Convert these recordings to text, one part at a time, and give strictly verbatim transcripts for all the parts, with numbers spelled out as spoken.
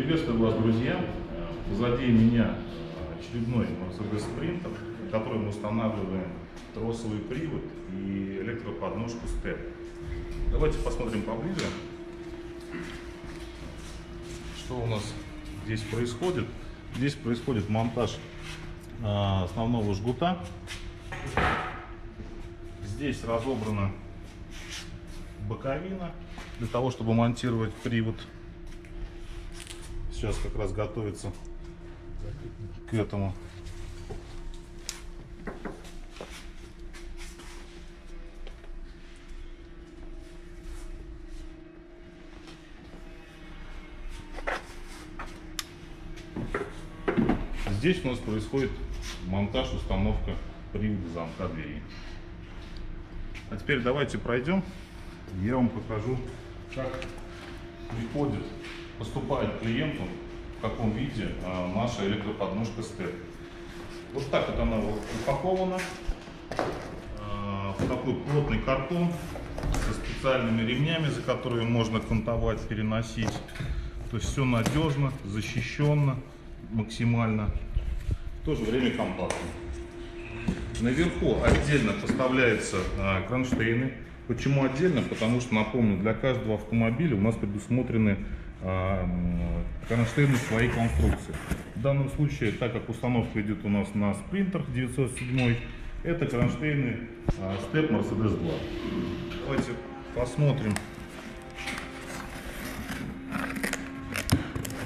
Приветствую вас, друзья! Позади меня очередной Мерседес Спринтер, в который мы устанавливаем тросовый привод и электроподножку Step. Давайте посмотрим поближе, что у нас здесь происходит. Здесь происходит монтаж основного жгута. Здесь разобрана боковина для того, чтобы монтировать привод. Сейчас как раз готовится к этому. Здесь у нас происходит монтаж, установка привода, замка, двери. А теперь давайте пройдем. Я вам покажу, как приходит, поступает клиенту, в каком виде а, наша электроподножка Step. Вот так вот она упакована, а, в такой плотный картон со специальными ремнями, за которые можно кантовать, переносить. То есть все надежно, защищенно, максимально, в то же время компактно. Наверху отдельно поставляются а, кронштейны. Почему отдельно? Потому что, напомню, для каждого автомобиля у нас предусмотрены кронштейны своей конструкции. В данном случае, так как установка идет у нас на спринтерах девятьсот седьмой, это кронштейны Step Mercedes два. Давайте посмотрим,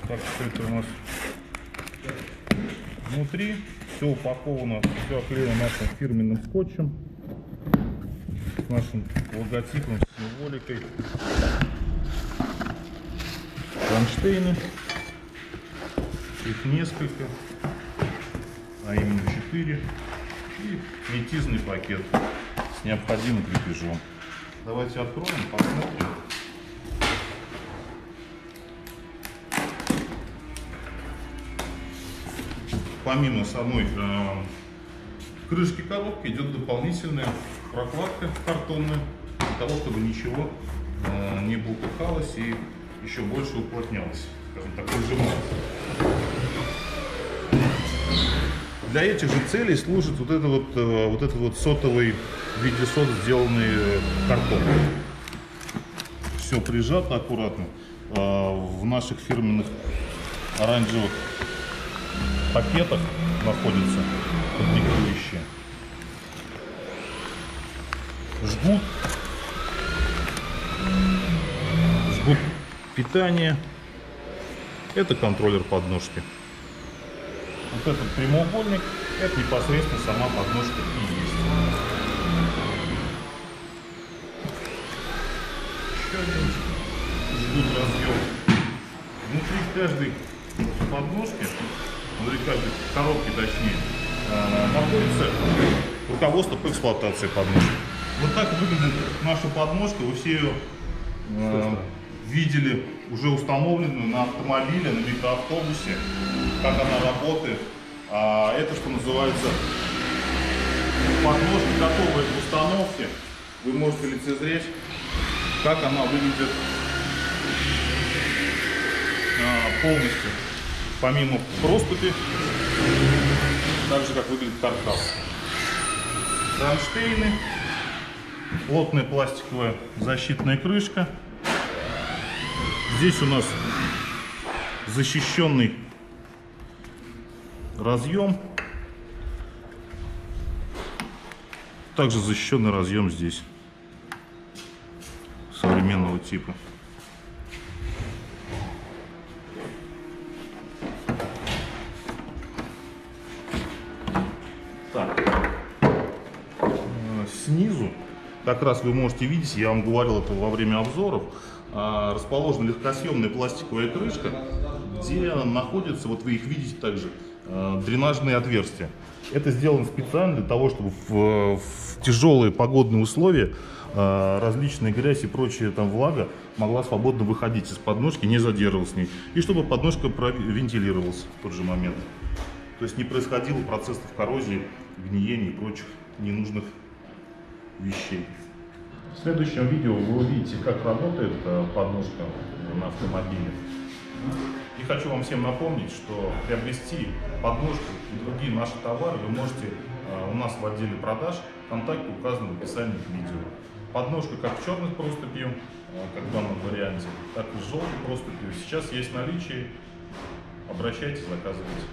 как все это у нас внутри. Все упаковано, все оклеено нашим фирменным скотчем с нашим логотипом, с символикой. Кронштейны, их несколько, а именно четыре, и метизный пакет с необходимым крепежом. Давайте откроем, посмотрим. Помимо самой э, крышки коробки идет дополнительная прокладка картонная, для того, чтобы ничего э, не бултыхалось и еще больше уплотнялась, скажем так, сжималась. Для этих же целей служит вот этот вот, вот этот вот сотовый, в виде сот сделанный картон. Все прижато аккуратно в наших фирменных оранжевых пакетах находится подпекающие. Жгут. Жгут. Питание. Это контроллер подножки. Вот этот прямоугольник — это непосредственно сама подножка и есть. Еще один жгут разъем. Внутри каждой подножки, внутри каждой коробки, точнее, находится руководство по эксплуатации подножки. Вот так выглядит наша подножка. Вы все ее э, видели, уже установленную на автомобиле, на микроавтобусе, как она работает. А это, что называется, подножки готовые к установке. Вы можете лицезреть, как она выглядит а, полностью. Помимо проступи, так же как выглядит каркас. Кронштейны, плотная пластиковая защитная крышка. Здесь у нас защищенный разъем. Также защищенный разъем здесь современного типа. Так. Снизу, как раз вы можете видеть, я вам говорил это во время обзоров, расположена легкосъемная пластиковая крышка, где находятся, вот вы их видите также, дренажные отверстия. Это сделано специально для того, чтобы в, в тяжелые погодные условия различная грязь и прочая там влага могла свободно выходить из подножки, не задерживалась с ней, и чтобы подножка вентилировалась в тот же момент. То есть не происходило процессов коррозии, гниения и прочих ненужных вещей. В следующем видео вы увидите, как работает подножка на автомобиле. И хочу вам всем напомнить, что приобрести подножку и другие наши товары вы можете у нас в отделе продаж, контакты указаны в описании к видео. Подножка как в черных проступью, как в данном варианте, так и в желтых проступью сейчас есть в наличии. Обращайтесь, заказывайте.